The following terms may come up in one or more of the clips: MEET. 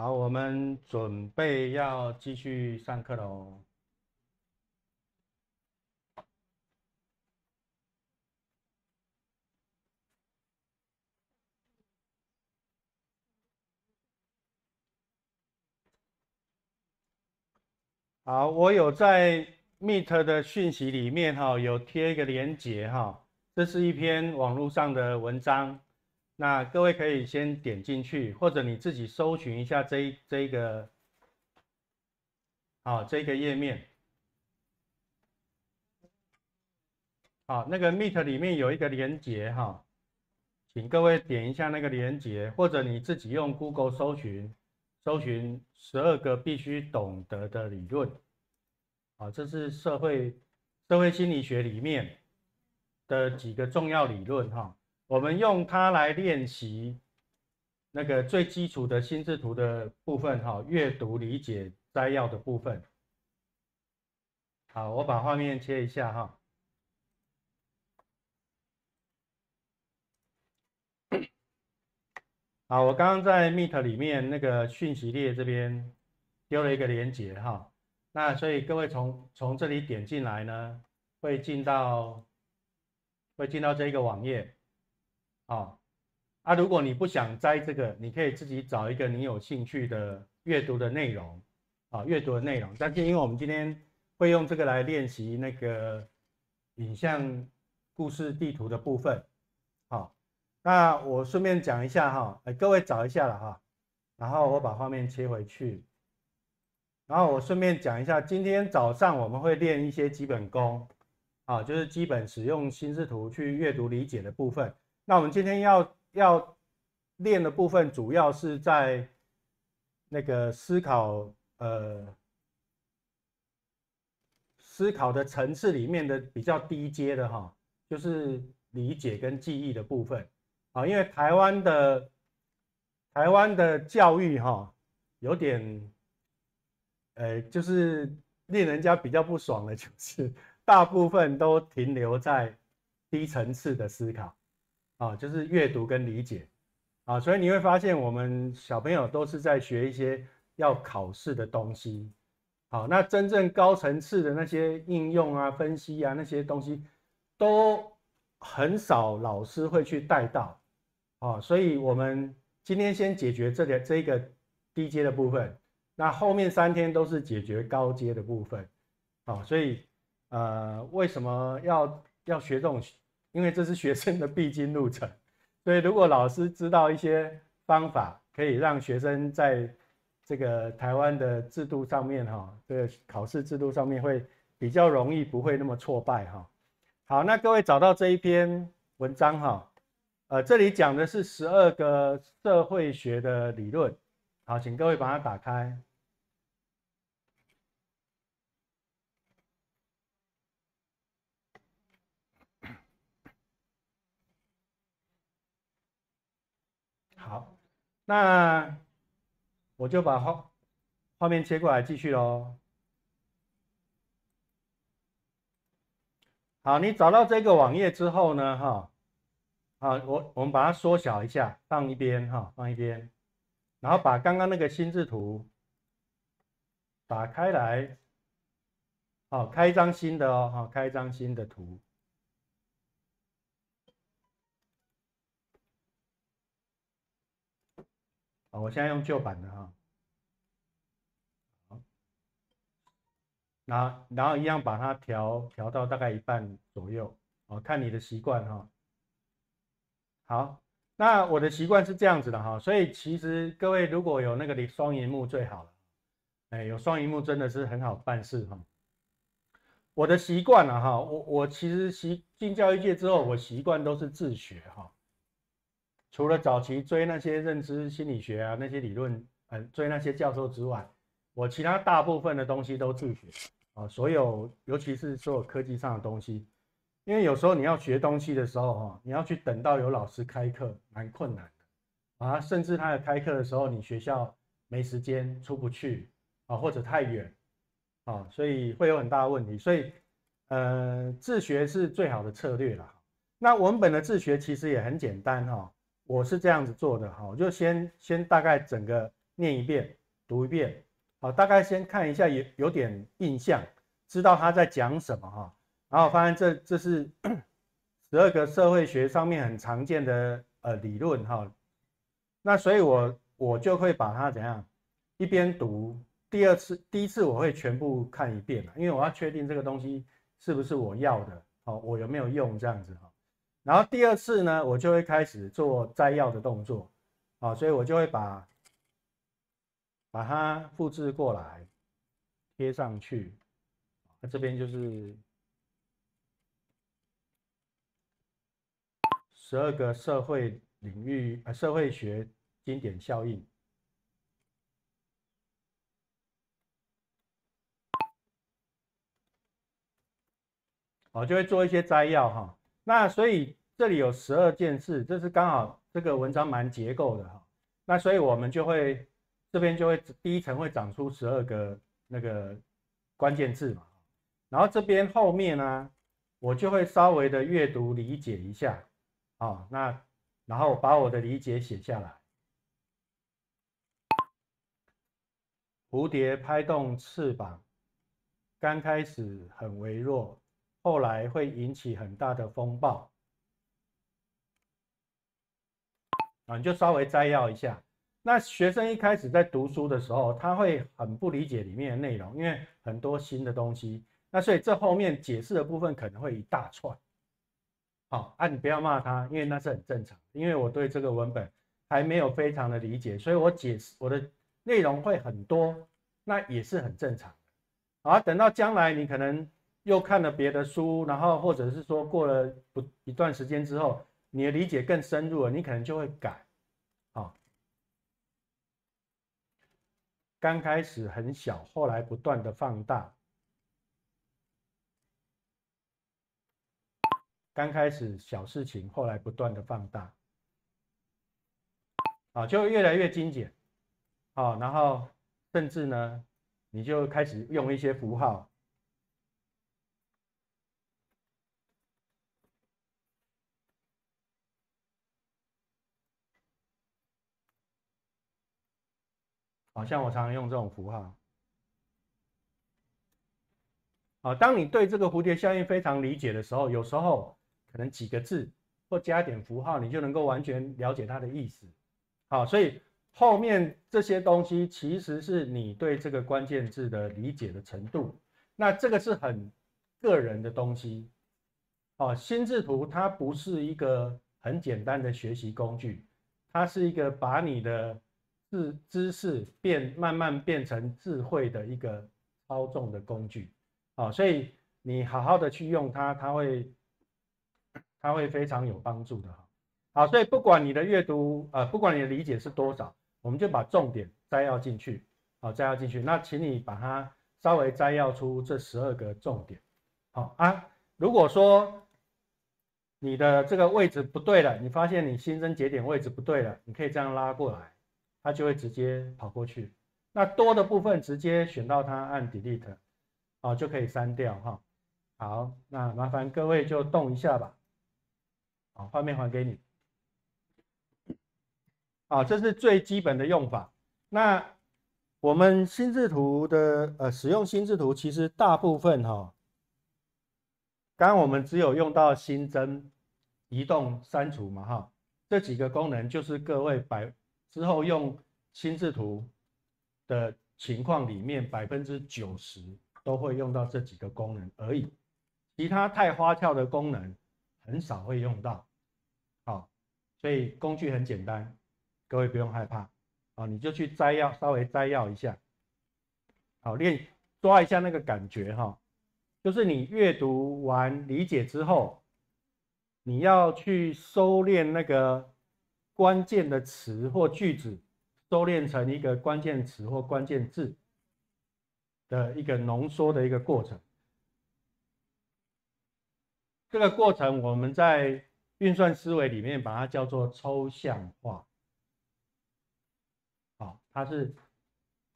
好，我们准备要继续上课喽。好，我有在 MEET 的讯息里面有贴一个连结这是一篇网络上的文章。 那各位可以先点进去，或者你自己搜寻一下这一个，好，这个页面，好，那个 Meet 里面有一个连结请各位点一下那个连结，或者你自己用 Google 搜寻12个必须懂得的理论，好，这是社会心理学里面的几个重要理论我们用它来练习那个最基础的心智图的部分，阅读、理解、摘要的部分。好，我把画面切一下好，我刚刚在 Meet 里面那个讯息列这边丢了一个连结那所以各位从这里点进来呢，会进到这个网页。 好，如果你不想摘这个，你可以自己找一个你有兴趣的阅读的内容，阅读的内容。但是因为我们今天会用这个来练习那个影像故事地图的部分，好，那我顺便讲一下各位找一下了然后我把画面切回去，然后我顺便讲一下，今天早上我们会练一些基本功，就是基本使用心智图去阅读理解的部分。 那我们今天要练的部分，主要是在那个思考的层次里面的比较低阶的就是理解跟记忆的部分因为台湾的教育有点就是令人家比较不爽的，就是大部分都停留在低层次的思考。 就是阅读跟理解，所以你会发现我们小朋友都是在学一些要考试的东西，好，那真正高层次的那些应用啊、分析啊那些东西，都很少老师会去带到，所以我们今天先解决这个低阶的部分，那后面3天都是解决高阶的部分，所以为什么要学这种？ 因为这是学生的必经路程，所以如果老师知道一些方法，可以让学生在这个台湾的制度上面，这个考试制度上面会比较容易，不会那么挫败好，那各位找到这一篇文章这里讲的是12个社会学的理论，好，请各位把它打开。 好，那我就把画面切过来继续喽。好，你找到这个网页之后呢，好，我们把它缩小一下，放一边放一边，然后把刚刚那个心智图打开来，好，开一张新的好，开一张新的图。 我现在用旧版的好，然后一样把它调到大概一半左右看你的习惯好，那我的习惯是这样子的所以其实各位如果有那个双萤幕最好了，有双萤幕真的是很好办事我的习惯我其实进教育界之后，我习惯都是自学除了早期追那些认知心理学啊那些理论，追那些教授之外，我其他大部分的东西都自学尤其是所有科技上的东西，因为有时候你要学东西的时候你要去等到有老师开课，蛮困难的甚至他开课的时候，你学校没时间出不去或者太远所以会有很大的问题，所以自学是最好的策略啦。那文本的自学其实也很简单我是这样子做的我就先大概整个念一遍，读一遍，好，大概先看一下，有点印象，知道他在讲什么哈。然后发现这是12个社会学上面很常见的理论哈。那所以我就会把它怎样，一边读，第一次我会全部看一遍，因为我要确定这个东西是不是我要的，好，我有没有用这样子哈。然后第二次呢，我就会开始做摘要的动作，好，所以我就会把它复制过来，贴上去。那这边就是12个社会领域社会学经典效应。好，就会做一些摘要哈。那所以这里有12件事，这是刚好这个文章蛮结构的哈。那所以我们就会。这边就会第一层会长出12个那个关键字嘛，然后这边后面呢，我就会稍微的阅读理解一下，好，那然后把我的理解写下来。蝴蝶拍动翅膀，刚开始很微弱，后来会引起很大的风暴。啊，你就稍微摘要一下。那学生一开始在读书的时候，他会很不理解里面的内容，因为很多新的东西。那所以这后面解释的部分可能会一大串。好啊，你不要骂他，因为那是很正常。因为我对这个文本还没有非常的理解，所以我解释我的内容会很多，那也是很正常。啊，等到将来你可能又看了别的书，然后或者是说过了一段时间之后，你的理解更深入了，你可能就会改。刚开始很小，后来不断的放大。刚开始小事情，后来不断的放大，啊，就越来越精简，啊，然后甚至呢，你就开始用一些符号。好像我常常用这种符号。好，当你对这个蝴蝶效应非常理解的时候，有时候可能几个字或加点符号，你就能够完全了解它的意思。好，所以后面这些东西其实是你对这个关键字的理解的程度。那这个是很个人的东西。好，心智图它不是一个很简单的学习工具，它是一个把你的知识慢慢变成智慧的一个操纵的工具，好，所以你好好的去用它，它会非常有帮助的。好，所以不管你的阅读不管你的理解是多少，我们就把重点摘要进去，好，摘要进去。那请你把它稍微摘要出这12个重点，好啊。如果说你的这个位置不对了，你发现你新增节点位置不对了，你可以这样拉过来。它就会直接跑过去，那多的部分直接选到它，按 delete， 哦，就可以删掉哈。好，那麻烦各位就动一下吧。好，画面还给你。好，这是最基本的用法。那我们心智图的使用心智图，其实大部分哈，刚刚我们只有用到新增、移动、删除嘛哈，这几个功能就是各位之后用心智图的情况里面90%都会用到这几个功能而已，其他太花俏的功能很少会用到。好，所以工具很简单，各位不用害怕。好，你就去摘要，稍微摘要一下，好，抓一下那个感觉哈，就是你阅读完理解之后，你要去收敛那个。关键的词或句子收敛成一个关键词或关键字的一个浓缩的一个过程。这个过程我们在运算思维里面把它叫做抽象化。好，它是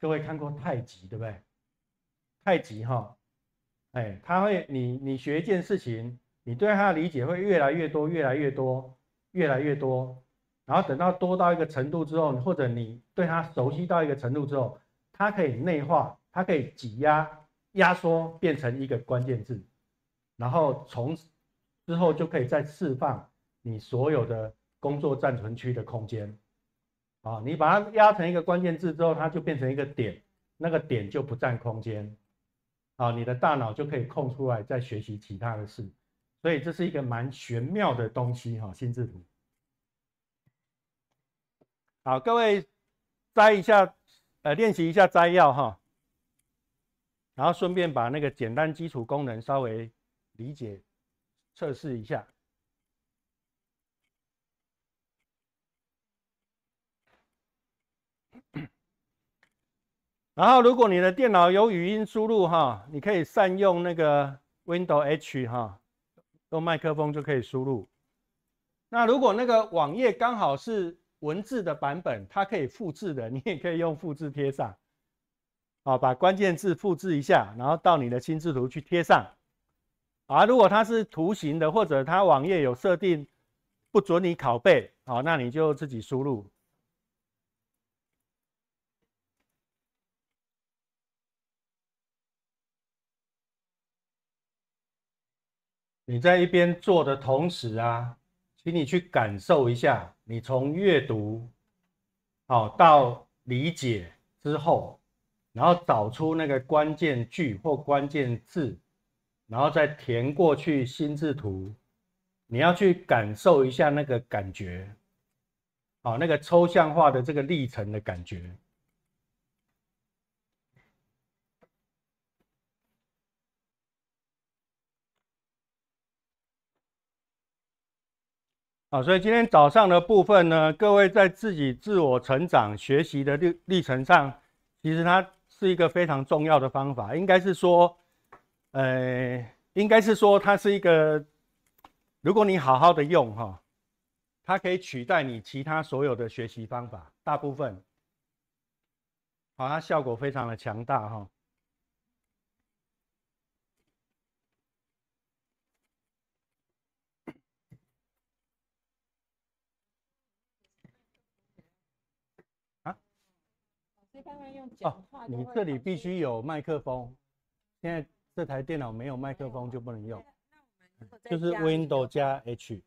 各位看过太极对不对？太极哈，哎，它会你学一件事情，你对它的理解会越来越多，越来越多，越来越多。然后等到多到一个程度之后，或者你对它熟悉到一个程度之后，它可以内化，它可以挤压、压缩，变成一个关键字，然后从之后就可以再释放你所有的工作暂存区的空间。啊，你把它压成一个关键字之后，它就变成一个点，那个点就不占空间。啊，你的大脑就可以空出来再学习其他的事。所以这是一个蛮玄妙的东西哈，心智图。好，各位摘一下，练习一下摘要哈，然后顺便把那个简单基础功能稍微理解测试一下。然后，如果你的电脑有语音输入哈，你可以善用那个 Windows H 哈。 用麦克风就可以输入。那如果那个网页刚好是文字的版本，它可以复制的，你也可以用复制贴上。好，把关键字复制一下，然后到你的心智图去贴上。啊，如果它是图形的，或者它网页有设定不准你拷贝，好，那你就自己输入。你在一边做的同时啊，请你去感受一下，你从阅读好到理解之后，然后找出那个关键句或关键字，然后再填过去心智图。你要去感受一下那个感觉，好，那个抽象化的这个历程的感觉。 好，所以今天早上的部分呢，各位在自己自我成长、学习的历程上，其实它是一个非常重要的方法，应该是说，它是一个，如果你好好的用哈，它可以取代你其他所有的学习方法，大部分，好，它效果非常的强大哈。 哦，你这里必须有麦克风。现在这台电脑没有麦克风就不能用，就是 Windows 加 H。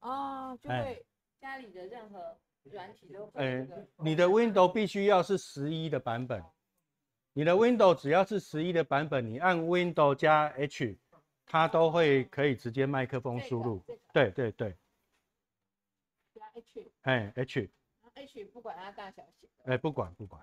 哦，就会家里的任何软体都会。你的 Windows 必须要是11的版本。你的 Windows 只要是11的版本，你按 Windows 加 H， 它都会可以直接麦克风输入。对对对。加 H。H。H 不管它大小写。不管不管。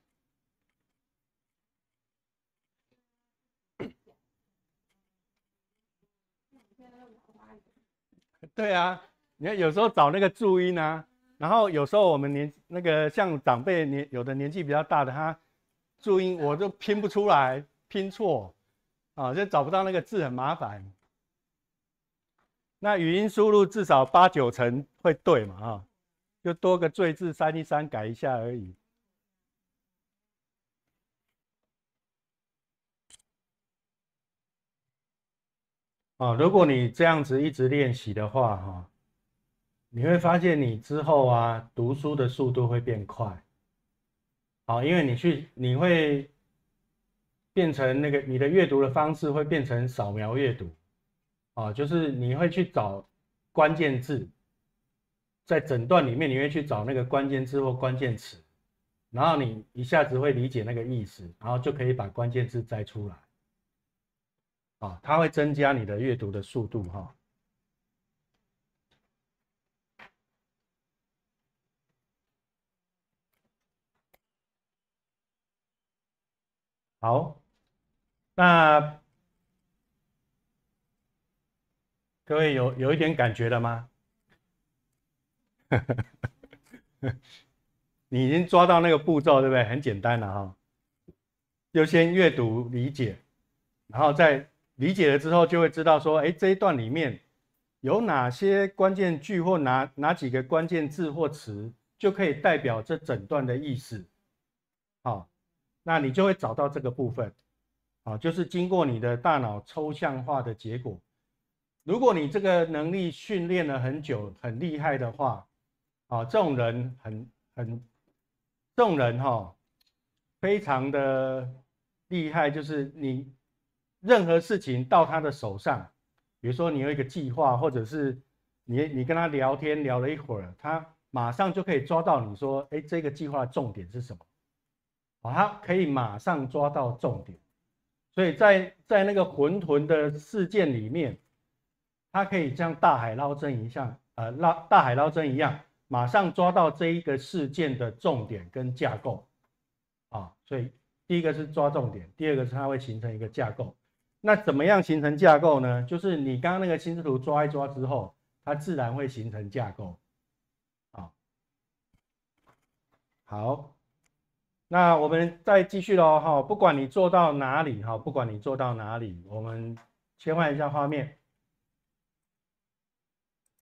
对啊，你看有时候找那个注音啊，然后有时候我们那个像长辈有的年纪比较大的，他注音我就拼不出来，拼错啊，就找不到那个字，很麻烦。那语音输入至少8、9成会对嘛啊，就多个“最”字删一删，改一下而已。 哦，如果你这样子一直练习的话，哈，你会发现你之后啊，读书的速度会变快。好，因为你会变成那个你的阅读的方式会变成扫描阅读，啊，就是你会去找关键字，在整段里面你会去找那个关键字或关键词，然后你一下子会理解那个意思，然后就可以把关键字摘出来。 啊，它会增加你的阅读的速度哈。好，那各位有一点感觉了吗？你已经抓到那个步骤，对不对？很简单了哈。就先阅读理解，然后再理解了之后，就会知道说，哎，这一段里面有哪些关键句或哪几个关键字或词，就可以代表这整段的意思。好，那你就会找到这个部分。好，就是经过你的大脑抽象化的结果。如果你这个能力训练了很久，很厉害的话，啊，这种人这种人哈，非常的厉害，就是你任何事情到他的手上，比如说你有一个计划，或者是你跟他聊天聊了一会儿，他马上就可以抓到你说，哎，这个计划的重点是什么？啊，他可以马上抓到重点，所以在那个混沌的事件里面，他可以像大海捞针一样，大海捞针一样，马上抓到这一个事件的重点跟架构。啊，所以第一个是抓重点，第二个是它会形成一个架构。那怎么样形成架构呢？就是你刚刚那个心智图抓一抓之后，它自然会形成架构。啊，好，那我们再继续喽哈，不管你做到哪里哈，不管你做到哪里，我们切换一下画面。